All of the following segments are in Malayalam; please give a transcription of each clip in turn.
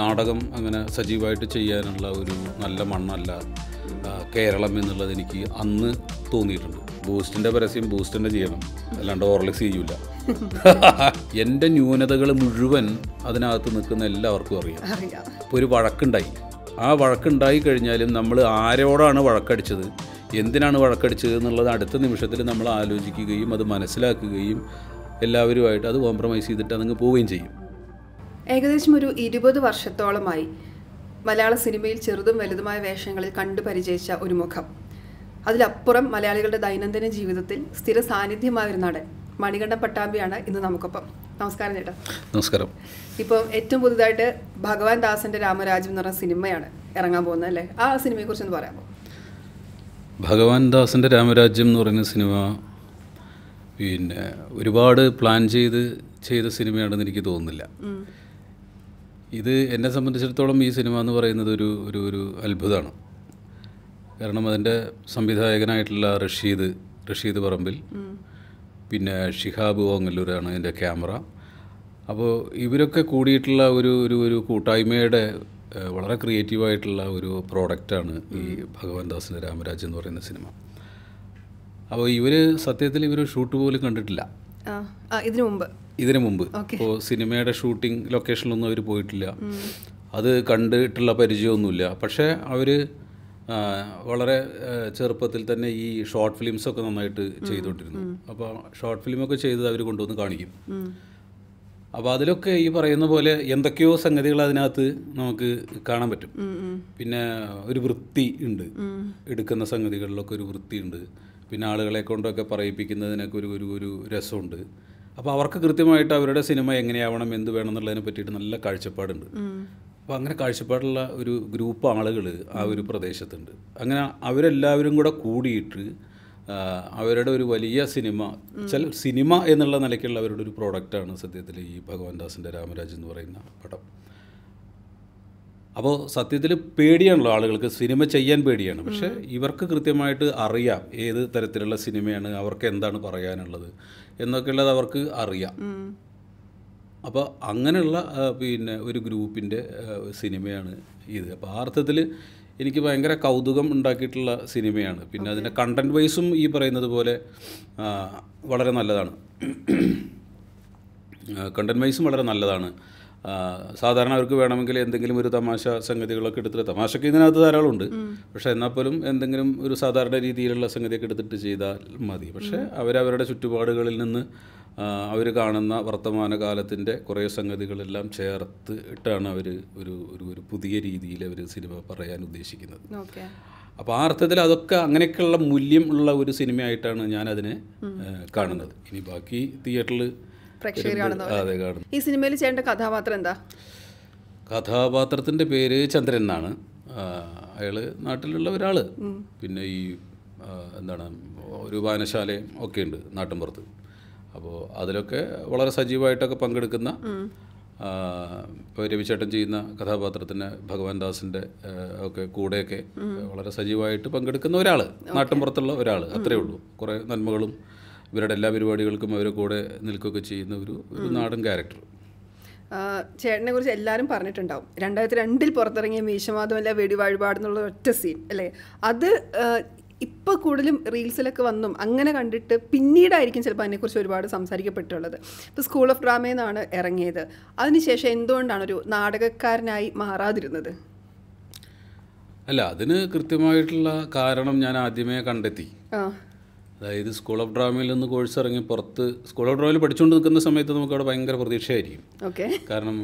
നാടകം അങ്ങനെ സജീവമായിട്ട് ചെയ്യാനുള്ള ഒരു നല്ല മണ്ണല്ല കേരളം എന്നുള്ളത് എനിക്ക് അന്ന് തോന്നിയിട്ടുണ്ട്. ബൂസ്റ്റിൻ്റെ പരസ്യം ബൂസ്റ്റിൻ്റെ ചെയ്യണം, അല്ലാണ്ട് ഓർലിക്സ് ചെയ്യൂല. എൻ്റെ ന്യൂനതകൾ മുഴുവൻ അതിനകത്ത് നിൽക്കുന്ന എല്ലാവർക്കും അറിയാം. ഇപ്പോൾ ഒരു വഴക്കുണ്ടായി, ആ വഴക്കുണ്ടായി കഴിഞ്ഞാലും നമ്മൾ ആരോടാണ് വഴക്കടിച്ചത്, എന്തിനാണ് വഴക്കടിച്ചത് എന്നുള്ളത് അടുത്ത നിമിഷത്തിൽ നമ്മൾ ആലോചിക്കുകയും അത് മനസ്സിലാക്കുകയും എല്ലാവരുമായിട്ട് അത് കോംപ്രമൈസ് ചെയ്തിട്ട് അതങ്ങ് പോവുകയും ചെയ്യും. ഏകദേശം ഒരു 20 വർഷത്തോളമായി മലയാള സിനിമയിൽ ചെറുതും വലുതുമായ വേഷങ്ങളിൽ കണ്ടു പരിചയിച്ച ഒരു മുഖം, അതിലപ്പുറം മലയാളികളുടെ ദൈനംദിന ജീവിതത്തിൽ സ്ഥിര സാന്നിധ്യമായൊരു നടൻ മണികണ്ഠൻ പട്ടാമ്പിയാണ് ഇന്ന് നമുക്കൊപ്പം. നമസ്കാരം ചേട്ടാ. നമസ്കാരം. ഇപ്പോൾ ഏറ്റവും പുതുതായിട്ട് ഭഗവാൻ ദാസന്റെ രാമരാജ്യം എന്ന് പറഞ്ഞ സിനിമയാണ് ഇറങ്ങാൻ പോകുന്നത് അല്ലേ? ആ സിനിമയെക്കുറിച്ചൊന്ന് പറയാമോ? ഭഗവാൻ ദാസന്റെ രാമരാജ്യം എന്ന് പറയുന്ന സിനിമ പിന്നെ ഒരുപാട് പ്ലാൻ ചെയ്ത സിനിമയാണെന്ന് എനിക്ക് തോന്നുന്നില്ല. ഇത് എന്നെ സംബന്ധിച്ചിടത്തോളം ഈ സിനിമ എന്ന് പറയുന്നത് ഒരു ഒരു ഒരു അത്ഭുതമാണ്. കാരണം അതിൻ്റെ സംവിധായകനായിട്ടുള്ള റഷീദ് പറമ്പിൽ, പിന്നെ ഷിഹാബ് ഓങ്ങല്ലൂരാണ് എൻ്റെ ക്യാമറ. അപ്പോൾ ഇവരൊക്കെ കൂടിയിട്ടുള്ള ഒരു ഒരു ഒരു കൂട്ടായ്മയുടെ വളരെ ക്രിയേറ്റീവായിട്ടുള്ള ഒരു പ്രോഡക്റ്റാണ് ഈ ഭഗവാൻ ദാസന്റെ രാമരാജ്യം എന്ന് പറയുന്ന സിനിമ. അപ്പോൾ ഇവർ സത്യത്തിൽ ഇവർ ഷൂട്ട് പോലും കണ്ടിട്ടില്ല ഇതിനു മുമ്പ്. ഇപ്പോൾ സിനിമയുടെ ഷൂട്ടിംഗ് ലൊക്കേഷനിലൊന്നും അവർ പോയിട്ടില്ല, അത് കണ്ടിട്ടുള്ള പരിചയമൊന്നുമില്ല. പക്ഷേ അവർ വളരെ ചെറുപ്പത്തിൽ തന്നെ ഈ ഷോർട്ട് ഫിലിംസൊക്കെ നന്നായിട്ട് ചെയ്തുകൊണ്ടിരുന്നു. അപ്പോൾ ഷോർട്ട് ഫിലിമൊക്കെ ചെയ്ത് അവർ കൊണ്ടുവന്ന് കാണിക്കും. അപ്പോൾ അതിലൊക്കെ ഈ പറയുന്ന പോലെ എന്തൊക്കെയോ സംഗതികൾ അതിനകത്ത് നമുക്ക് കാണാൻ പറ്റും. പിന്നെ ഒരു വൃത്തി ഉണ്ട്, എടുക്കുന്ന സംഗതികളിലൊക്കെ ഒരു വൃത്തിയുണ്ട്. പിന്നെ ആളുകളെ കൊണ്ടൊക്കെ പറയിപ്പിക്കുന്നതിനൊക്കെ ഒരു ഒരു ഒരു രസമുണ്ട്. അപ്പോൾ അവർക്ക് കൃത്യമായിട്ട് അവരുടെ സിനിമ എങ്ങനെയാവണം, എന്ത് വേണം എന്നുള്ളതിനെ പറ്റിയിട്ട് നല്ല കാഴ്ചപ്പാടുണ്ട്. അപ്പോൾ അങ്ങനെ കാഴ്ചപ്പാടുള്ള ഒരു ഗ്രൂപ്പ് ആളുകൾ ആ ഒരു പ്രദേശത്തുണ്ട്. അങ്ങനെ അവരെല്ലാവരും കൂടെ കൂടിയിട്ട് അവരുടെ ഒരു വലിയ സിനിമ, സിനിമ എന്നുള്ള നിലയ്ക്കുള്ള അവരുടെ ഒരു പ്രോഡക്റ്റാണ് സത്യത്തിൽ ഈ ഭഗവാൻ ദാസന്റെ രാമരാജ്യം എന്ന് പറയുന്ന പടം. അപ്പോൾ സത്യത്തിൽ പേടിയാണല്ലോ ആളുകൾക്ക്, സിനിമ ചെയ്യാൻ പേടിയാണ്. പക്ഷേ ഇവർക്ക് കൃത്യമായിട്ട് അറിയാം ഏത് തരത്തിലുള്ള സിനിമയാണ്, അവർക്ക് എന്താണ് പറയാനുള്ളത് എന്നൊക്കെയുള്ളത് അവർക്ക് അറിയാം. അപ്പോൾ അങ്ങനെയുള്ള പിന്നെ ഒരു ഗ്രൂപ്പിൻ്റെ സിനിമയാണ് ഇത്. അപ്പോൾ ആ അർത്ഥത്തിൽ എനിക്ക് ഭയങ്കര കൗതുകം ഉണ്ടാക്കിയിട്ടുള്ള സിനിമയാണ്. പിന്നെ അതിൻ്റെ കണ്ടൻറ് വൈസും ഈ പറയുന്നത് പോലെ വളരെ നല്ലതാണ്. കണ്ടൻറ് വൈസും വളരെ നല്ലതാണ്. സാധാരണ അവർക്ക് വേണമെങ്കിൽ എന്തെങ്കിലും ഒരു തമാശ സംഗതികളൊക്കെ എടുത്തിട്ട്, തമാശക്ക് ഇതിനകത്ത് ധാരാളമുണ്ട്, പക്ഷേ എന്നാൽ പോലും എന്തെങ്കിലും ഒരു സാധാരണ രീതിയിലുള്ള സംഗതിയൊക്കെ എടുത്തിട്ട് ചെയ്താൽ മതി. പക്ഷേ അവരവരുടെ ചുറ്റുപാടുകളിൽ നിന്ന് അവർ കാണുന്ന വർത്തമാനകാലത്തിൻ്റെ കുറേ സംഗതികളെല്ലാം ചേർത്ത് ഇട്ടാണ് അവർ ഒരു ഒരു പുതിയ രീതിയിൽ അവർ സിനിമ പറയാൻ ഉദ്ദേശിക്കുന്നത്. അപ്പോൾ ആ അർത്ഥത്തിൽ അതൊക്കെ അങ്ങനെയൊക്കെയുള്ള മൂല്യം ഉള്ള ഒരു സിനിമയായിട്ടാണ് ഞാനതിനെ കാണുന്നത്. ഇനി ബാക്കി തിയേറ്ററിൽ ഈ സിനിമയിൽ ചെയ്യേണ്ട കഥാപാത്രം എന്താ? കഥാപാത്രത്തിൻ്റെ പേര് ചന്ദ്രൻ എന്നാണ്. അയാൾ നാട്ടിലുള്ള ഒരാൾ. പിന്നെ ഈ എന്താണ് ഒരു വായനശാലയും ഒക്കെ ഉണ്ട് നാട്ടിൻപുറത്ത്. അപ്പോൾ അതിലൊക്കെ വളരെ സജീവമായിട്ടൊക്കെ പങ്കെടുക്കുന്ന ഇപ്പോൾ രവിചേട്ടൻ ചെയ്യുന്ന കഥാപാത്രത്തിന് ഭഗവാൻ ദാസന്റെ ഒക്കെ കൂടെയൊക്കെ വളരെ സജീവമായിട്ട് പങ്കെടുക്കുന്ന ഒരാൾ, നാട്ടിൻപുറത്തുള്ള ഒരാൾ. അത്രയേ ഉള്ളൂ. കുറേ നന്മകളും ഇവരുടെ എല്ലാ പരിപാടികൾക്കും അവരെ കൂടെ നിൽക്കുകയൊക്കെ ചെയ്യുന്ന ഒരു നാടൻ ക്യാരക്ടർ. ചേട്ടനെ കുറിച്ച് എല്ലാവരും പറഞ്ഞിട്ടുണ്ടാവും. 2002 പുറത്തിറങ്ങിയ മീശമാധവല്ല വെടി വഴിപാടെന്നുള്ള ഒറ്റ സീൻ അല്ലേ, അത് ഇപ്പോൾ കൂടുതലും റീൽസിലൊക്കെ വന്നും അങ്ങനെ കണ്ടിട്ട് പിന്നീടായിരിക്കും ചിലപ്പോൾ അതിനെക്കുറിച്ച് ഒരുപാട് സംസാരിക്കപ്പെട്ടുള്ളത്. ഇപ്പോൾ സ്കൂൾ ഓഫ് ഡ്രാമയിൽ നിന്നാണ് ഇറങ്ങിയത്, അതിനുശേഷം എന്തുകൊണ്ടാണ് ഒരു നാടകക്കാരനായി മാറാതിരുന്നത്? അല്ല, അതിന് കൃത്യമായിട്ടുള്ള കാരണം ഞാൻ ആദ്യമേ കണ്ടെത്തി. അതായത് സ്കൂൾ ഓഫ് ഡ്രാമയിൽ നിന്ന് കോഴ്സ് ഇറങ്ങി പുറത്ത് സ്കൂൾ ഓഫ് ഡ്രാമയിൽ പഠിച്ചുകൊണ്ട് നിൽക്കുന്ന സമയത്ത് നമുക്കവിടെ ഭയങ്കര പ്രതീക്ഷയായിരിക്കും. കാരണം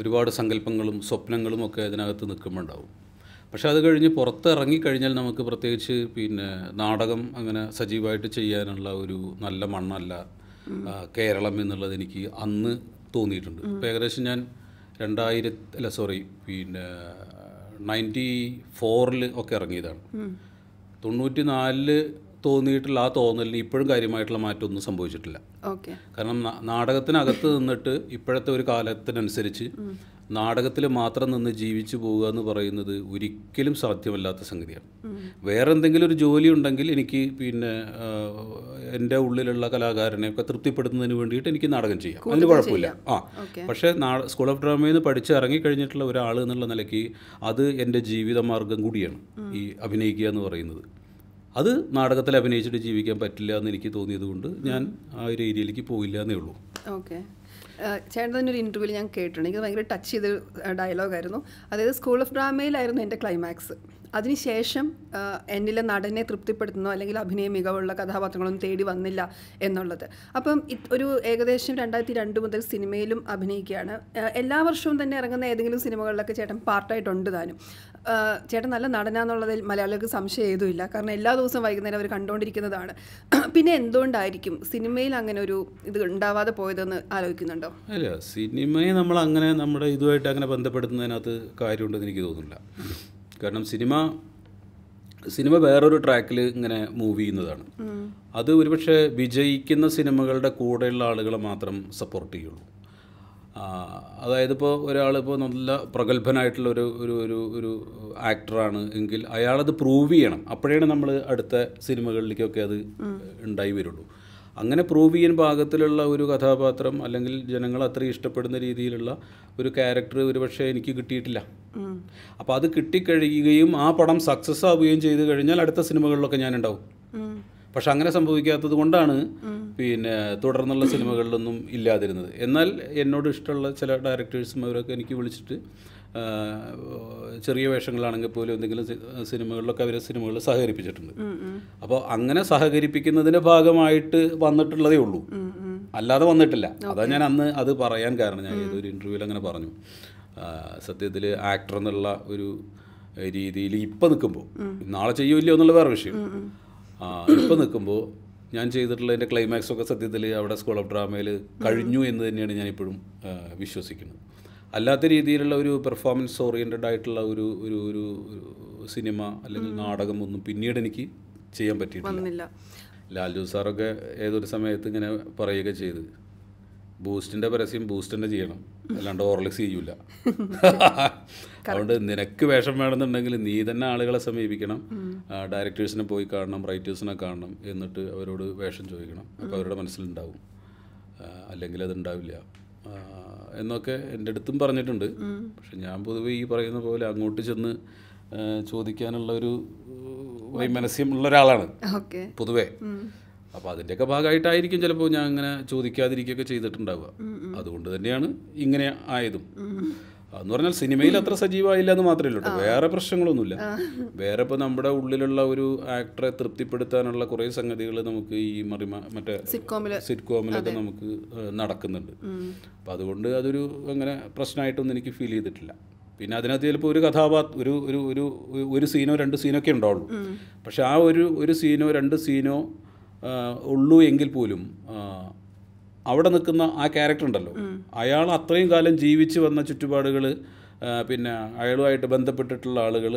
ഒരുപാട് സങ്കല്പങ്ങളും സ്വപ്നങ്ങളും ഒക്കെ അതിനകത്ത് നിൽക്കുമ്പോണ്ടാവും. പക്ഷെ അത് കഴിഞ്ഞ് പുറത്ത് ഇറങ്ങിക്കഴിഞ്ഞാൽ നമുക്ക് പ്രത്യേകിച്ച് പിന്നെ നാടകം അങ്ങനെ സജീവമായിട്ട് ചെയ്യാനുള്ള ഒരു നല്ല മണ്ണല്ല കേരളം എന്നുള്ളത് എനിക്ക് അന്ന് തോന്നിയിട്ടുണ്ട്. ഇപ്പോൾ ഏകദേശം ഞാൻ 94 ഒക്കെ ഇറങ്ങിയതാണ്. 94 തോന്നിയിട്ടുള്ള ആ തോന്നലിന് ഇപ്പോഴും കാര്യമായിട്ടുള്ള മാറ്റമൊന്നും സംഭവിച്ചിട്ടില്ല. കാരണം നാടകത്തിനകത്ത് നിന്നിട്ട് ഇപ്പോഴത്തെ ഒരു കാലത്തിനനുസരിച്ച് നാടകത്തിൽ മാത്രം നിന്ന് ജീവിച്ചു പോവുക എന്ന് പറയുന്നത് ഒരിക്കലും സാധ്യമല്ലാത്ത സംഗതിയാണ്. വേറെ എന്തെങ്കിലും ഒരു ജോലി ഉണ്ടെങ്കിൽ എനിക്ക് പിന്നെ എൻ്റെ ഉള്ളിലുള്ള കലാകാരനെയൊക്കെ തൃപ്തിപ്പെടുത്തുന്നതിന് വേണ്ടിയിട്ട് എനിക്ക് നാടകം ചെയ്യാം, അതിന് കുഴപ്പമില്ല. ആ പക്ഷേ സ്കൂൾ ഓഫ് ഡ്രാമയിൽ നിന്ന് പഠിച്ച് ഇറങ്ങിക്കഴിഞ്ഞിട്ടുള്ള ഒരാൾ എന്നുള്ള നിലയ്ക്ക് അത് എൻ്റെ ജീവിതമാർഗം കൂടിയാണ് ഈ അഭിനയിക്കുക എന്ന് പറയുന്നത്. അത് നാടകത്തിൽ അഭിനയിച്ചിട്ട് ജീവിക്കാൻ പറ്റില്ല എന്ന് എനിക്ക് തോന്നിയത് കൊണ്ട് ഞാൻ ആ ഒരു ഏരിയയിലേക്ക് പോയില്ല എന്നേ ഉള്ളൂ. ഓക്കെ, ചേട്ടൻ തന്നെ ഒരു ഇൻ്റർവ്യൂവിൽ ഞാൻ കേട്ടിട്ടുണ്ട്, എനിക്ക് ഭയങ്കര ടച്ച് ചെയ്ത ഡയലോഗായിരുന്നു. അതായത് സ്കൂൾ ഓഫ് ഡ്രാമയിലായിരുന്നു എൻ്റെ ക്ലൈമാക്സ്, അതിനുശേഷം എന്നിലെ നടനെ തൃപ്തിപ്പെടുത്തുന്നോ അല്ലെങ്കിൽ അഭിനയ മികവുള്ള കഥാപാത്രങ്ങളൊന്നും തേടി വന്നില്ല എന്നുള്ളത്. അപ്പം ഒരു ഏകദേശം 2002 മുതൽ സിനിമയിലും അഭിനയിക്കുകയാണ്. എല്ലാ വർഷവും തന്നെ ഇറങ്ങുന്ന ഏതെങ്കിലും സിനിമകളിലൊക്കെ ചേട്ടൻ പാർട്ടായിട്ടുണ്ട് താനും. ചേട്ടൻ നല്ല നടനാന്നുള്ളതിൽ മലയാളികൾക്ക് സംശയം ഏതുമില്ല, കാരണം എല്ലാ ദിവസവും വൈകുന്നേരം അവർ കണ്ടുകൊണ്ടിരിക്കുന്നതാണ്. പിന്നെ എന്തുകൊണ്ടായിരിക്കും സിനിമയിൽ അങ്ങനെ ഒരു ഇത് ഉണ്ടാവാതെ പോയതെന്ന് ആലോചിക്കുന്നുണ്ടോ? അല്ല, സിനിമയെ നമ്മൾ അങ്ങനെ നമ്മുടെ ഇതുമായിട്ട് അങ്ങനെ ബന്ധപ്പെടുത്തുന്നതിനകത്ത് കാര്യമുണ്ടെന്ന് എനിക്ക് തോന്നുന്നില്ല. കാരണം സിനിമ വേറൊരു ട്രാക്കിൽ ഇങ്ങനെ മൂവ് ചെയ്യുന്നതാണ്. അത് ഒരുപക്ഷെ വിജയിക്കുന്ന സിനിമകളുടെ കൂടെയുള്ള ആളുകളെ മാത്രം സപ്പോർട്ട് ചെയ്യുള്ളൂ. അതായത് ഇപ്പോൾ ഒരാളിപ്പോൾ നല്ല പ്രഗത്ഭനായിട്ടുള്ള ഒരു ഒരു ഒരു ആക്ടറാണ് എങ്കിൽ അയാളത് പ്രൂവ് ചെയ്യണം, അപ്പോഴാണ് നമ്മൾ അടുത്ത സിനിമകളിലേക്കൊക്കെ അത് ഉണ്ടായി വരുള്ളൂ. അങ്ങനെ പ്രൂവ് ചെയ്യാൻ പാകത്തിലുള്ള ഒരു കഥാപാത്രം അല്ലെങ്കിൽ ജനങ്ങൾ അത്രയും ഇഷ്ടപ്പെടുന്ന രീതിയിലുള്ള ഒരു ക്യാരക്ടർ ഒരുപക്ഷെ എനിക്ക് കിട്ടിയിട്ടില്ല. അപ്പോൾ അത് കിട്ടിക്കഴിയുകയും ആ പടം സക്സസ് ആവുകയും ചെയ്ത് കഴിഞ്ഞാൽ അടുത്ത സിനിമകളിലൊക്കെ ഞാനുണ്ടാവും. പക്ഷെ അങ്ങനെ സംഭവിക്കാത്തത് കൊണ്ടാണ് പിന്നെ തുടർന്നുള്ള സിനിമകളിലൊന്നും ഇല്ലാതിരുന്നത്. എന്നാൽ എന്നോട് ഇഷ്ടമുള്ള ചില ഡയറക്ടേഴ്സും അവരൊക്കെ എനിക്ക് വിളിച്ചിട്ട് ചെറിയ വേഷങ്ങളാണെങ്കിൽ പോലും എന്തെങ്കിലും സിനിമകളിലൊക്കെ അവരെ സിനിമകളിൽ സഹകരിപ്പിച്ചിട്ടുണ്ട്. അപ്പോൾ അങ്ങനെ സഹകരിപ്പിക്കുന്നതിൻ്റെ ഭാഗമായിട്ട് വന്നിട്ടുള്ളതേ ഉള്ളൂ, അല്ലാതെ വന്നിട്ടില്ല. അതാ ഞാൻ അന്ന് അത് പറയാൻ കാരണം, ഞാൻ ഏതൊരു ഇൻ്റർവ്യൂവിൽ അങ്ങനെ പറഞ്ഞു, സത്യത്തിൽ ആക്ടർ എന്നുള്ള ഒരു രീതിയിൽ ഇപ്പം നിൽക്കുമ്പോൾ, നാളെ ചെയ്യൂല്ലോ എന്നുള്ള വേറെ വിഷയം, ഇപ്പം നിൽക്കുമ്പോൾ ഞാൻ ചെയ്തിട്ടുള്ള എൻ്റെ ക്ലൈമാക്സൊക്കെ സത്യത്തിൽ അവിടെ സ്കൂൾ ഓഫ് ഡ്രാമയിൽ കഴിഞ്ഞു എന്ന് തന്നെയാണ് ഞാനിപ്പോഴും വിശ്വസിക്കുന്നത്. അല്ലാത്ത രീതിയിലുള്ള ഒരു പെർഫോമൻസ് ഓറിയൻറ്റഡ് ആയിട്ടുള്ള ഒരു ഒരു ഒരു സിനിമ അല്ലെങ്കിൽ നാടകം ഒന്നും പിന്നീട് എനിക്ക് ചെയ്യാൻ പറ്റിയിട്ടില്ല. ലാൽജു സാറൊക്കെ ഏതൊരു സമയത്ത് ഇങ്ങനെ പറയുക ചെയ്ത്, ബൂസ്റ്റിൻ്റെ പരസ്യം ബൂസ്റ്റ് തന്നെ ചെയ്യണം, അല്ലാണ്ട് ഓർലിക്സ് ചെയ്യൂല, അതുകൊണ്ട് നിനക്ക് വേഷം വേണമെന്നുണ്ടെങ്കിൽ നീ തന്നെ ആളുകളെ സമീപിക്കണം, ഡയറക്ടേഴ്സിനെ പോയി കാണണം, റൈറ്റേഴ്സിനെ കാണണം, എന്നിട്ട് അവരോട് വേഷം ചോദിക്കണം, അപ്പോൾ അവരുടെ മനസ്സിലുണ്ടാവും, അല്ലെങ്കിൽ അതുണ്ടാവില്ല എന്നൊക്കെ എൻ്റെ അടുത്തും പറഞ്ഞിട്ടുണ്ട്. പക്ഷെ ഞാൻ പൊതുവെ ഈ പറയുന്ന പോലെ അങ്ങോട്ട് ചെന്ന് ചോദിക്കാനുള്ള ഒരു വൈമനസ്യമുള്ള ഒരാളാണ് പൊതുവേ. അപ്പോൾ അതിൻ്റെയൊക്കെ ഭാഗമായിട്ടായിരിക്കും ചിലപ്പോൾ ഞാൻ അങ്ങനെ ചോദിക്കാതിരിക്കുകയൊക്കെ ചെയ്തിട്ടുണ്ടാവുക. അതുകൊണ്ട് തന്നെയാണ് ഇങ്ങനെ ആയതും. എന്ന് പറഞ്ഞാൽ സിനിമയിൽ അത്ര സജീവമായില്ല എന്ന് മാത്രമേ ഉള്ളൂ, വേറെ പ്രശ്നങ്ങളൊന്നുമില്ല. വേറെ ഇപ്പോൾ നമ്മുടെ ഉള്ളിലുള്ള ഒരു ആക്ടറെ തൃപ്തിപ്പെടുത്താനുള്ള കുറേ സംഗതികൾ നമുക്ക് ഈ മറ്റേ സിറ്റ്കോമിലൊക്കെ നമുക്ക് നടക്കുന്നുണ്ട്. അപ്പം അതുകൊണ്ട് അതൊരു അങ്ങനെ പ്രശ്നമായിട്ടൊന്നും എനിക്ക് ഫീൽ ചെയ്തിട്ടില്ല. പിന്നെ അതിനകത്ത് ചിലപ്പോൾ ഒരു ഒരു ഒരു ഒരു സീനോ രണ്ട് സീനൊക്കെ ഉണ്ടാവുള്ളൂ. പക്ഷെ ആ ഒരു സീനോ രണ്ട് സീനോ ഉള്ളൂ എങ്കിൽ പോലും അവിടെ നിൽക്കുന്ന ആ ക്യാരക്ടർ ഉണ്ടല്ലോ, അയാൾ അത്രയും കാലം ജീവിച്ച് വന്ന ചുറ്റുപാടുകൾ, പിന്നെ അയാളുമായിട്ട് ബന്ധപ്പെട്ടിട്ടുള്ള ആളുകൾ,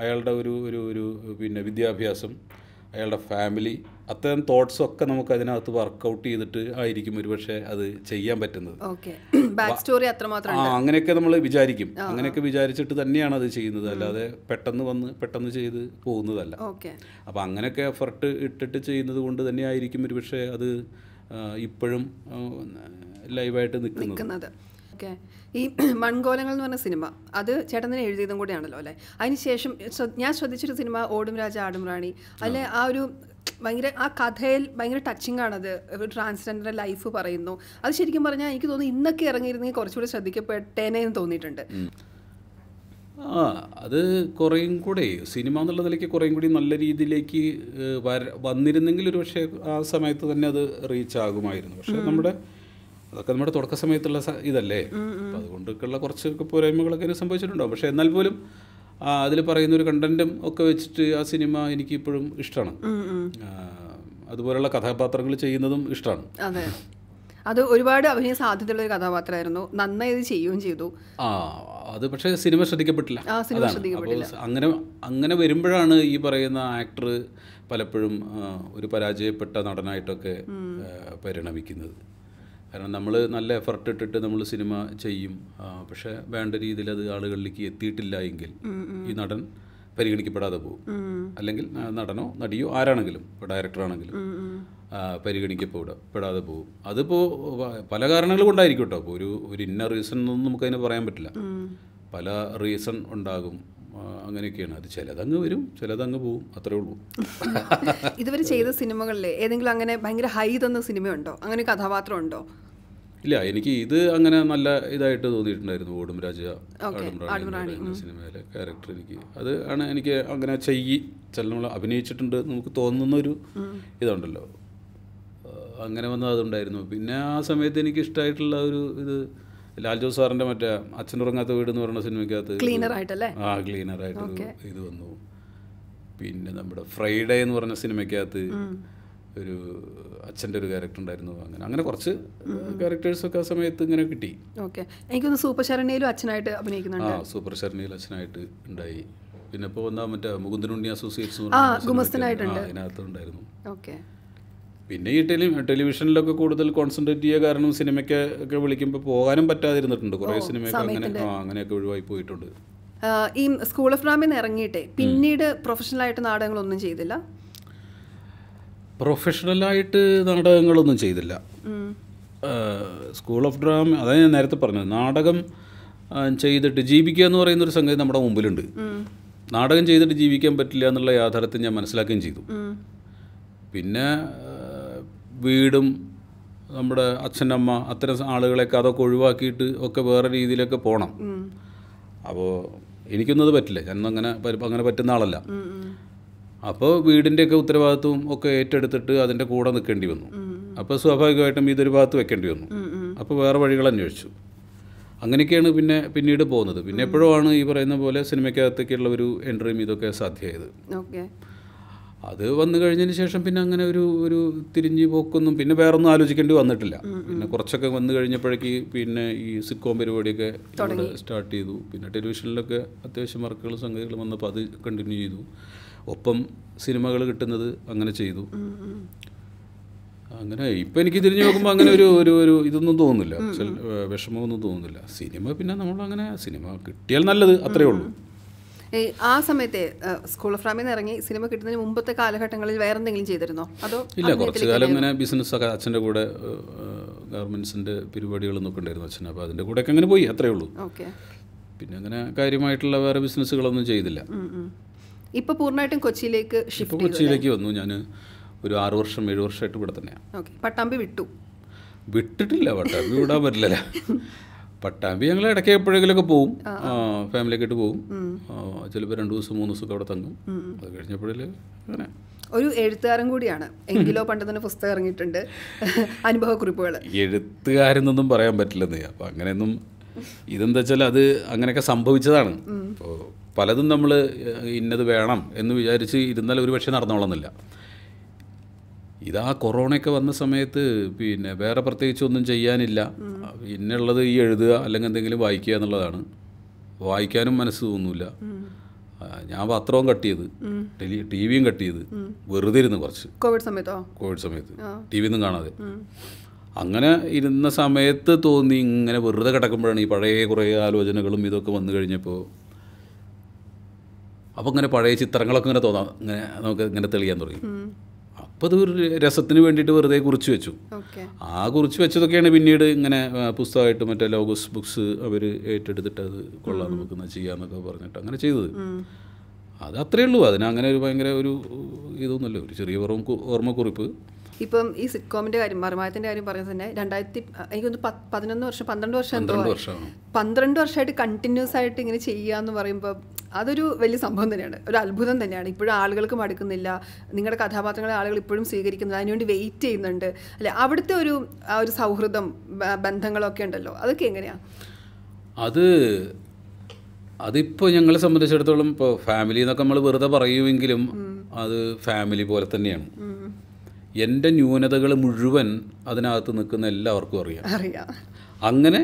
അയാളുടെ ഒരു ഒരു ഒരു പിന്നെ വിദ്യാഭ്യാസം, അയാളുടെ ഫാമിലി, അത്തരം തോട്ട്സും ഒക്കെ നമുക്ക് അതിനകത്ത് വർക്കൗട്ട് ചെയ്തിട്ട് ആയിരിക്കും ഒരുപക്ഷെ അത് ചെയ്യാൻ പറ്റുന്നത്. അങ്ങനെയൊക്കെ നമ്മൾ വിചാരിക്കും, അങ്ങനെയൊക്കെ വിചാരിച്ചിട്ട് തന്നെയാണ് അത് ചെയ്യുന്നത്, അല്ലാതെ പെട്ടെന്ന് വന്ന് പെട്ടെന്ന് ചെയ്ത് പോകുന്നതല്ല. അപ്പം അങ്ങനെയൊക്കെ എഫർട്ട് ഇട്ടിട്ട് ചെയ്യുന്നത് കൊണ്ട് തന്നെ ആയിരിക്കും ഒരുപക്ഷെ അത് ഇപ്പോഴും ലൈവായിട്ട് നിൽക്കുന്നത്. ഓക്കെ, ഈ മൺകോലങ്ങൾ എന്ന് പറഞ്ഞ സിനിമ അത് ചേട്ടൻ തന്നെ എഴുതിയതും കൂടെയാണല്ലോ അല്ലേ? അതിനുശേഷം ഞാൻ ശ്രദ്ധിച്ചൊരു സിനിമ ഓടും രാജ ആടും റാണി, അല്ലെ ആ ഒരു ഭയങ്കര ആ കഥയിൽ ഭയങ്കര ടച്ചിങ് ആണത്. ട്രാൻസ്ജെൻഡറിൻ്റെ ലൈഫ് പറയുന്നു. അത് ശരിക്കും പറഞ്ഞാൽ എനിക്ക് തോന്നുന്നു ഇന്നൊക്കെ ഇറങ്ങിയിരുന്നെങ്കിൽ കുറച്ചുകൂടി ശ്രദ്ധിക്കപ്പെട്ടേനെ എന്ന് തോന്നിയിട്ടുണ്ട്. ആ അത് കുറേയും കൂടെ സിനിമ എന്നുള്ള നിലയ്ക്ക് കുറേയും കൂടി നല്ല രീതിയിലേക്ക് വന്നിരുന്നെങ്കിൽ ഒരു പക്ഷേ ആ സമയത്ത് തന്നെ അത് റീച്ച് ആകുമായിരുന്നു. പക്ഷേ അതൊക്കെ നമ്മുടെ തുടക്ക സമയത്തുള്ള ഇതല്ലേ, അപ്പം അതുകൊണ്ടൊക്കെയുള്ള കുറച്ചൊക്കെ പോരായ്മകളൊക്കെ സംഭവിച്ചിട്ടുണ്ടാവും. പക്ഷേ എന്നാൽ പോലും അതിൽ പറയുന്നൊരു കണ്ടൻറ്റും ഒക്കെ വെച്ചിട്ട് ആ സിനിമ എനിക്കിപ്പോഴും ഇഷ്ടമാണ്. അതുപോലെയുള്ള കഥാപാത്രങ്ങൾ ചെയ്യുന്നതും ഇഷ്ടമാണ്. അതെ, അത് ഒരുപാട് അഭിനയ സാധ്യതയുള്ള ഒരു കഥാപാത്രമായിരുന്നു, നന്നായി ഇത് ചെയ്യുകയും ചെയ്തു. ആ അത് പക്ഷേ സിനിമ ശ്രദ്ധിക്കപ്പെട്ടില്ല. അങ്ങനെ വരുമ്പോഴാണ് ഈ പറയുന്ന ആക്ടർ പലപ്പോഴും ഒരു പരാജയപ്പെട്ട നടനായിട്ടൊക്കെ പരിണമിക്കുന്നത്. കാരണം നമ്മൾ നല്ല എഫർട്ട് ഇട്ടിട്ട് നമ്മൾ സിനിമ ചെയ്യും, പക്ഷെ വേണ്ട രീതിയിൽ അത് ആളുകളിലേക്ക് എത്തിയിട്ടില്ല എങ്കിൽ ഈ നടൻ പരിഗണിക്കപ്പെടാതെ പോകും. അല്ലെങ്കിൽ നടനോ നടിയോ ആരാണെങ്കിലും, ഇപ്പോൾ ഡയറക്ടറാണെങ്കിലും പരിഗണിക്കപ്പെടാതെ പോകും. അതിപ്പോൾ പല കാരണങ്ങൾ കൊണ്ടായിരിക്കും കേട്ടോ. അപ്പോൾ ഒരു ഇന്ന റീസൺ ഒന്നും നമുക്കതിന് പറയാൻ പറ്റില്ല. പല റീസൺ ഉണ്ടാകും. അങ്ങനെയൊക്കെയാണ്. അത് ചിലതങ്ങ് വരും, ചിലതങ്ങ് പോവും, അത്രേ ഉള്ളൂ. ഇതുവരെ ചെയ്ത സിനിമകളിലെ ഏതെങ്കിലും അങ്ങനെ ഭയങ്കര ഹൈ തന്ന സിനിമയുണ്ടോ? അങ്ങനെ കഥാപാത്രം ഉണ്ടോ? ഇല്ല, എനിക്ക് ഇത് അങ്ങനെ നല്ല ഇതായിട്ട് തോന്നിയിട്ടുണ്ടായിരുന്നു. ഓടും രാജ ആടുംറാണി സിനിമയിലെ ക്യാരക്ടർ എനിക്ക് അത് ആണ് എനിക്ക് അങ്ങനെ നമ്മൾ അഭിനയിച്ചിട്ടുണ്ട് നമുക്ക് തോന്നുന്നൊരു ഇതുണ്ടല്ലോ, അങ്ങനെ വന്നാൽ അതുണ്ടായിരുന്നു. പിന്നെ ആ സമയത്ത് എനിക്ക് ഇഷ്ടമായിട്ടുള്ള ഒരു ഇത് ലാൽ ജോസ് സാറിൻ്റെ മറ്റേ അച്ഛനുറങ്ങാത്ത വീട് എന്ന് പറയുന്ന സിനിമയ്ക്കകത്ത് ക്ലീനറായിട്ട് ഇത് വന്നു. പിന്നെ നമ്മുടെ ഫ്രൈഡേ എന്ന് പറഞ്ഞ സിനിമയ്ക്കകത്ത് ഒരു അച്ഛൻ്റെ ഒരു ക്യാരക്ടർ ഉണ്ടായിരുന്നു. അങ്ങനെ അങ്ങനെ കുറച്ച് ക്യാരക്ടേഴ്സൊക്കെ ആ സമയത്ത് ഇങ്ങനെ കിട്ടി. ഓക്കെ, എനിക്കൊന്ന് സൂപ്പർ ശരണ്യയിലും അച്ഛനായിട്ട് അഭിനയിക്കുന്നുണ്ട്. സൂപ്പർ ശരണ്യയിൽ അച്ഛനായിട്ട് ഉണ്ടായി. പിന്നെ ഇപ്പോൾ വന്നാൽ മറ്റേ മുകുന്ദനുണ്ണി അസോസിയേറ്റ്സ് അതിനകത്തുണ്ടായിരുന്നു. ഓക്കെ, പിന്നെ ഈ ടെലിവിഷനിലൊക്കെ കൂടുതൽ കോൺസെൻട്രേറ്റ് ചെയ്യുക. കാരണം സിനിമയ്ക്ക് ഒക്കെ വിളിക്കുമ്പോൾ പോകാനും പറ്റാതിരുന്നിട്ടുണ്ട്. കുറേ സിനിമയൊക്കെ അങ്ങനെയൊക്കെ ഒഴിവായി പോയിട്ടുണ്ട്. ഈ സ്കൂൾ ഓഫ് ഡ്രാമയിൽ നിന്ന് ഇറങ്ങിയിട്ടേ പിന്നീട് പ്രൊഫഷണലായിട്ട് നാടകങ്ങളൊന്നും ചെയ്തില്ല. പ്രൊഫഷണലായിട്ട് നാടകങ്ങളൊന്നും ചെയ്തില്ല. സ്കൂൾ ഓഫ് ഡ്രാമ, അതാണ് ഞാൻ നേരത്തെ പറഞ്ഞത്, നാടകം ചെയ്തിട്ട് ജീവിക്കുക എന്ന് പറയുന്നൊരു സംഗതി നമ്മുടെ മുമ്പിലുണ്ട്. നാടകം ചെയ്തിട്ട് ജീവിക്കാൻ പറ്റില്ല എന്നുള്ള യാഥാർത്ഥ്യം ഞാൻ മനസ്സിലാക്കുകയും ചെയ്തു. പിന്നെ വീടും നമ്മുടെ അച്ഛനമ്മ അത്തരം ആളുകളെയൊക്കെ അതൊക്കെ ഒഴിവാക്കിയിട്ട് ഒക്കെ വേറെ രീതിയിലൊക്കെ പോകണം. അപ്പോൾ എനിക്കൊന്നത് പറ്റില്ല, ഞാനൊന്നും അങ്ങനെ പറ്റുന്ന ആളല്ല. അപ്പോൾ വീടിൻ്റെയൊക്കെ ഉത്തരവാദിത്വം ഒക്കെ ഏറ്റെടുത്തിട്ട് അതിൻ്റെ കൂടെ നിൽക്കേണ്ടി വന്നു. അപ്പോൾ സ്വാഭാവികമായിട്ടും ഇതൊരു ഭാഗത്ത് വെക്കേണ്ടി വന്നു. അപ്പോൾ വേറെ വഴികൾ അന്വേഷിച്ചു. അങ്ങനെയൊക്കെയാണ് പിന്നീട് പോകുന്നത്. പിന്നെ എപ്പോഴാണ് ഈ പറയുന്ന പോലെ സിനിമയ്ക്കകത്തേക്കുള്ള ഒരു എൻട്രിയും ഇതൊക്കെ സാധ്യമായത്. അത് വന്നു കഴിഞ്ഞതിന് ശേഷം പിന്നെ അങ്ങനെ ഒരു തിരിഞ്ഞു പോക്കൊന്നും പിന്നെ വേറൊന്നും ആലോചിക്കേണ്ടി വന്നിട്ടില്ല. പിന്നെ കുറച്ചൊക്കെ വന്നു കഴിഞ്ഞപ്പോഴേക്ക് പിന്നെ ഈ സിറ്റ്കോം പരിപാടിയൊക്കെ സ്റ്റാർട്ട് ചെയ്തു. പിന്നെ ടെലിവിഷനിലൊക്കെ അത്യാവശ്യം വർക്കുകൾ സംഗതികൾ വന്നപ്പോൾ അത് കണ്ടിന്യൂ ചെയ്തു. ഒപ്പം സിനിമകൾ കിട്ടുന്നത് അങ്ങനെ ചെയ്തു. അങ്ങനെ ഇപ്പം എനിക്ക് തിരിഞ്ഞു നോക്കുമ്പോൾ അങ്ങനെ ഒരു ഇതൊന്നും തോന്നുന്നില്ല, വിഷമമൊന്നും തോന്നുന്നില്ല. സിനിമ പിന്നെ നമ്മളങ്ങനെ സിനിമ കിട്ടിയാൽ നല്ലത്, അത്രേ ഉള്ളൂ. ആ സമയത്തെ സ്കൂൾ ഓഫ് ഡ്രാമയിൽ നിന്ന് ഇറങ്ങി സിനിമ കിട്ടുന്നതിന് മുമ്പത്തെ കാലഘട്ടങ്ങളിൽ വേറെ എന്തെങ്കിലും ചെയ്തിരുന്നോ? അതോ ഇല്ല, കുറച്ച് കാലം ഇങ്ങനെ ബിസിനസ് ഒക്കെ അച്ഛൻ്റെ കൂടെ ഗാർമെൻസിൻ്റെ പരിപാടികളൊന്നൊക്കെ ഉണ്ടായിരുന്നു അച്ഛൻ. അപ്പോൾ അതിൻ്റെ കൂടെയൊക്കെ അങ്ങനെ പോയി, അത്രേ ഉള്ളൂ. ഓക്കെ, പിന്നെ അങ്ങനെ കാര്യമായിട്ടുള്ള വേറെ ബിസിനസ്സുകളൊന്നും ചെയ്തില്ല. ഇപ്പോൾ പൂർണ്ണമായിട്ടും കൊച്ചിയിലേക്ക് വന്നു. ഞാൻ ഒരു 6 വർഷം 7 വർഷമായിട്ട് ഇവിടെ തന്നെയാണ്. ഓക്കെ, പട്ടാമ്പി വിട്ടിട്ടില്ല. പട്ടാമ്പി വിടാൻ പറ്റില്ല. പട്ടാമ്പി ഞങ്ങൾ ഇടയ്ക്ക് എപ്പോഴെങ്കിലുമൊക്കെ പോവും, ഫാമിലിയൊക്കെ ആയിട്ട് പോവും. ചിലപ്പോൾ 2 ദിവസം 3 ദിവസമൊക്കെ അവിടെ തങ്ങും. അത് കഴിഞ്ഞപ്പോഴേ അങ്ങനെ ഒരു എഴുത്തുകാരൻ കൂടിയാണ് എങ്കിലോ പണ്ട് തന്നെ പുസ്തകം ഇറങ്ങിയിട്ടുണ്ട്, അനുഭവക്കുറിപ്പുകൾ. എഴുത്തുകാരെന്നൊന്നും പറയാൻ പറ്റില്ലെന്നേ. അപ്പം അങ്ങനെയൊന്നും ഇതെന്താ വെച്ചാൽ അത് അങ്ങനെയൊക്കെ സംഭവിച്ചതാണ്. ഇപ്പോൾ പലതും നമ്മൾ ഇന്നത് വേണം എന്ന് വിചാരിച്ച് ഇരുന്നാൽ ഒരു പക്ഷേ നടന്നോളന്നില്ല. ഇതാ കൊറോണയൊക്കെ വന്ന സമയത്ത് പിന്നെ വേറെ പ്രത്യേകിച്ച് ഒന്നും ചെയ്യാനില്ല. പിന്നുള്ളത് ഈ എഴുതുക അല്ലെങ്കിൽ എന്തെങ്കിലും വായിക്കുക എന്നുള്ളതാണ്. വായിക്കാനും മനസ്സ് തോന്നില്ല. ഞാൻ പത്രവും കട്ട് ചെയ്ത്, ടി വിയും കട്ട് ചെയ്ത്, വെറുതെ ഇരുന്ന് കുറച്ച് കോവിഡ് സമയത്ത് ടി വി ഒന്നും കാണാതെ അങ്ങനെ ഇരുന്ന സമയത്ത് തോന്നി ഇങ്ങനെ വെറുതെ കിടക്കുമ്പോഴാണ് ഈ പഴയ കുറേ ആലോചനകളും ഇതൊക്കെ വന്നു കഴിഞ്ഞപ്പോൾ. അപ്പോൾ ഇങ്ങനെ പഴയ ചിത്രങ്ങളൊക്കെ ഇങ്ങനെ തോന്നാം, ഇങ്ങനെ നമുക്ക് ഇങ്ങനെ തെളിയാൻ തുടങ്ങി. അപ്പോൾ അത് ഒരു രസത്തിന് വേണ്ടിയിട്ട് വെറുതെ കുറിച്ച് വെച്ചു. ആ കുറിച്ച് വെച്ചതൊക്കെയാണ് പിന്നീട് ഇങ്ങനെ പുസ്തകമായിട്ട് മറ്റേ ലോഗോസ് ബുക്സ് അവർ ഏറ്റെടുത്തിട്ട് അത് കൊള്ളാം നമുക്ക് ചെയ്യാമെന്നൊക്കെ പറഞ്ഞിട്ട് അങ്ങനെ ചെയ്തത്. അത് അത്രയേ ഉള്ളൂ. അതിനങ്ങനെ ഒരു ഭയങ്കര ഒരു ഇതൊന്നുമല്ല, ഒരു ചെറിയ ഓർമ്മക്കുറിപ്പ്. ഇപ്പം ഈ സിറ്റ്കോമിൻ്റെ കാര്യം, മറുമായത്തിൻ്റെ കാര്യം പറഞ്ഞാൽ തന്നെ 2012 വർഷമായിട്ട് കണ്ടിന്യൂസ് ആയിട്ട് ഇങ്ങനെ ചെയ്യുക എന്ന് പറയുമ്പോൾ അതൊരു വലിയ സംഭവം തന്നെയാണ്, ഒരു അത്ഭുതം തന്നെയാണ്. ഇപ്പോഴും ആളുകൾക്ക് മടുക്കുന്നില്ല, നിങ്ങളുടെ കഥാപാത്രങ്ങളെ ആളുകൾ ഇപ്പോഴും സ്വീകരിക്കുന്നില്ല, അതിനുവേണ്ടി വെയിറ്റ് ചെയ്യുന്നുണ്ട് അല്ലേ? അവിടുത്തെ ഒരു സൗഹൃദം ബന്ധങ്ങളൊക്കെ ഉണ്ടല്ലോ, അതൊക്കെ എങ്ങനെയാണ്? അതിപ്പോൾ ഞങ്ങളെ സംബന്ധിച്ചിടത്തോളം ഇപ്പോൾ ഫാമിലി എന്നൊക്കെ നമ്മൾ വെറുതെ പറയുമെങ്കിലും അത് ഫാമിലി പോലെ തന്നെയാണ്. എൻ്റെ ന്യൂനതകൾ മുഴുവൻ അതിനകത്ത് നിൽക്കുന്ന എല്ലാവർക്കും അറിയാം. അങ്ങനെ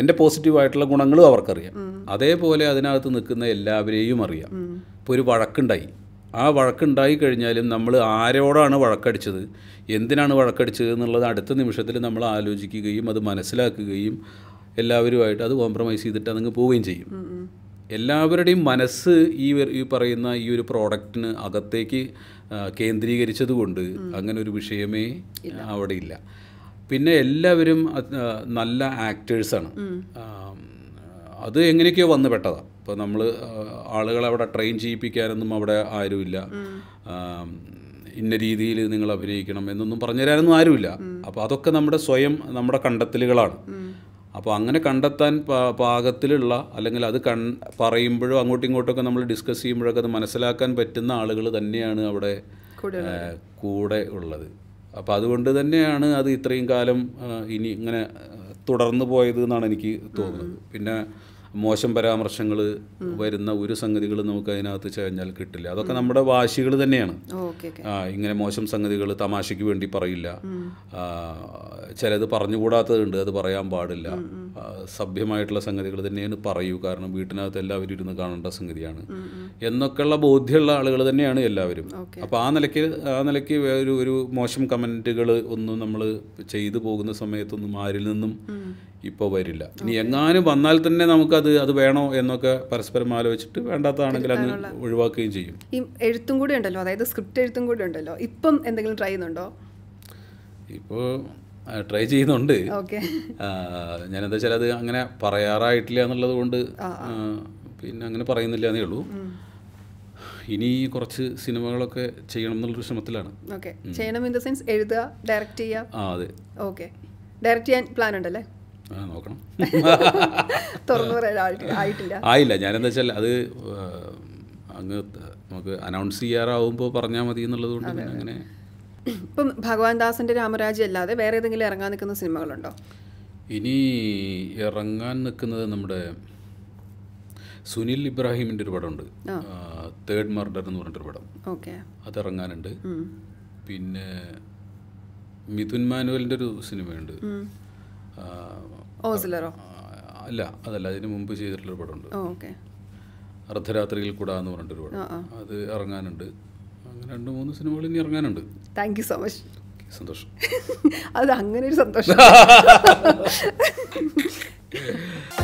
എൻ്റെ പോസിറ്റീവായിട്ടുള്ള ഗുണങ്ങളും അവർക്കറിയാം. അതേപോലെ അതിനകത്ത് നിൽക്കുന്ന എല്ലാവരെയും അറിയാം. ഇപ്പോൾ ഒരു വഴക്കുണ്ടായി, ആ വഴക്കുണ്ടായി കഴിഞ്ഞാലും നമ്മൾ ആരോടാണ് വഴക്കടിച്ചത്, എന്തിനാണ് വഴക്കടിച്ചത് എന്നുള്ളത് അടുത്ത നിമിഷത്തിൽ നമ്മൾ ആലോചിക്കുകയും അത് മനസ്സിലാക്കുകയും എല്ലാവരുമായിട്ട് അത് കോംപ്രമൈസ് ചെയ്തിട്ട് അതങ്ങ് പോവുകയും ചെയ്യും. എല്ലാവരുടെയും മനസ്സ് ഈ പറയുന്ന ഈ ഒരു പ്രോഡക്റ്റിന് അകത്തേക്ക് കേന്ദ്രീകരിച്ചത് കൊണ്ട് അങ്ങനെ ഒരു വിഷയമേ അവിടെ ഇല്ല. പിന്നെ എല്ലാവരും നല്ല ആക്ടേഴ്സാണ്. അത് എങ്ങനെയൊക്കെയോ വന്നു പെട്ടതാണ്. ഇപ്പോൾ നമ്മൾ ആളുകളെ അവിടെ ട്രെയിൻ ചെയ്യിപ്പിക്കാനൊന്നും അവിടെ ആരുമില്ല. ഇന്ന രീതിയിൽ നിങ്ങൾ അഭിനയിക്കണം എന്നൊന്നും പറഞ്ഞു തരാനൊന്നും ആരുമില്ല. അപ്പോൾ അതൊക്കെ നമ്മുടെ സ്വയം നമ്മുടെ കണ്ടെത്തലുകളാണ്. അപ്പോൾ അങ്ങനെ കണ്ടെത്താൻ പാകത്തിലുള്ള അല്ലെങ്കിൽ അത് പറയുമ്പോഴോ അങ്ങോട്ടും ഇങ്ങോട്ടൊക്കെ നമ്മൾ ഡിസ്കസ് ചെയ്യുമ്പോഴൊക്കെ അത് മനസ്സിലാക്കാൻ പറ്റുന്ന ആളുകൾ തന്നെയാണ് അവിടെ കൂടെ ഉള്ളത്. അപ്പോൾ അതുകൊണ്ട് തന്നെയാണ് അത് ഇത്രയും കാലം ഇനി ഇങ്ങനെ തുടർന്നു പോയത് എന്നാണ് എനിക്ക് തോന്നുന്നത്. പിന്നെ മോശം പരാമർശങ്ങൾ വരുന്ന ഒരു സംഗതികൾ നമുക്ക് അതിനകത്ത് കഴിഞ്ഞാൽ കിട്ടില്ല. അതൊക്കെ നമ്മുടെ വാശികൾ തന്നെയാണ്. ഇങ്ങനെ മോശം സംഗതികൾ തമാശയ്ക്ക് വേണ്ടി പറയില്ല, ചിലത് പറഞ്ഞുകൂടാത്തതുണ്ട്, അത് പറയാൻ പാടില്ല. സഭ്യമായിട്ടുള്ള സംഗതികൾ തന്നെയാണ് പറയൂ, കാരണം വീട്ടിനകത്ത് എല്ലാവരും ഇരുന്ന് കാണേണ്ട സംഗതിയാണ് എന്നൊക്കെയുള്ള ബോധ്യമുള്ള ആളുകൾ തന്നെയാണ് എല്ലാവരും. അപ്പോൾ ആ നിലയ്ക്ക് ഒരു മോശം കമൻറ്റുകൾ ഒന്നും നമ്മൾ ചെയ്തു പോകുന്ന സമയത്തൊന്നും ആരിൽ നിന്നും ഇപ്പോൾ വരില്ല. ഇനി എങ്ങാനും വന്നാൽ തന്നെ അത് വേണോ എന്നൊക്കെ പരസ്പരം ആലോചിച്ചിട്ട് വേണ്ടാത്തതാണെങ്കിൽ അത് ഒഴിവാക്കുകയും ചെയ്യും. ഈ എഴുത്തും കൂടി ഉണ്ടല്ലോ, അതായത് സ്ക്രിപ്റ്റ് എഴുത്തും കൂടി ഉണ്ടല്ലോ, ഇപ്പം എന്തെങ്കിലും ട്രൈ ചെയ്യുന്നുണ്ടോ? ഇപ്പോൾ ട്രൈ ചെയ്യുന്നുണ്ട്. ഞാനെന്താ വെച്ചാൽ അത് അങ്ങനെ പറയാറായിട്ടില്ല എന്നുള്ളത് കൊണ്ട് പിന്നെ അങ്ങനെ പറയുന്നില്ല എന്നേ ഉള്ളൂ. ഇനി കുറച്ച് സിനിമകളൊക്കെ ചെയ്യണം എന്നുള്ളൊരു ശ്രമത്തിലാണ്. ചെയ്യണം ഇൻ ദ സെൻസ് എഴുതുക, ഡയറക്റ്റ് ചെയ്യുക. ആ അതെ. ഓക്കെ, ഡയറക്റ്റ് ചെയ്യാൻ പ്ലാൻ ഉണ്ടല്ലേ? നോക്കണം, ആയില്ല. ഞാനെന്താ വെച്ചാൽ അത് അങ്ങ് നമുക്ക് അനൗൺസ് ചെയ്യാറാവുമ്പോൾ പറഞ്ഞാൽ മതി എന്നുള്ളത് കൊണ്ട് പിന്നെ അങ്ങനെ. ഇപ്പം ഭഗവാൻ ദാസന്റെ രാമരാജ്യം അല്ലാതെ വേറെ ഏതെങ്കിലും ഇറങ്ങാൻ നിൽക്കുന്ന സിനിമകളുണ്ടോ? ഇനി ഇറങ്ങാൻ നിൽക്കുന്നത് നമ്മുടെ സുനിൽ ഇബ്രാഹിമിൻ്റെ ഒരു പടമുണ്ട്, തേർഡ് മർഡർ എന്ന് പറഞ്ഞിട്ടൊരു പടം. ഓക്കെ, അത് ഇറങ്ങാനുണ്ട്. പിന്നെ മിഥുൻ മാനുവലിൻ്റെ ഒരു സിനിമയുണ്ട്. അല്ല, അതല്ല, അതിന് മുമ്പ് ചെയ്തിട്ടുള്ളൊരു പടമുണ്ട്, അർദ്ധരാത്രിയിൽ കൂടാ എന്ന് പറഞ്ഞിട്ടൊരു പടം, അത് ഇറങ്ങാനുണ്ട്. അങ്ങനെ 2-3 സിനിമകൾ ഇനി ഇറങ്ങാനുണ്ട്. Thank you so much. സന്തോഷം. അത് അങ്ങനെ ഒരു സന്തോഷം.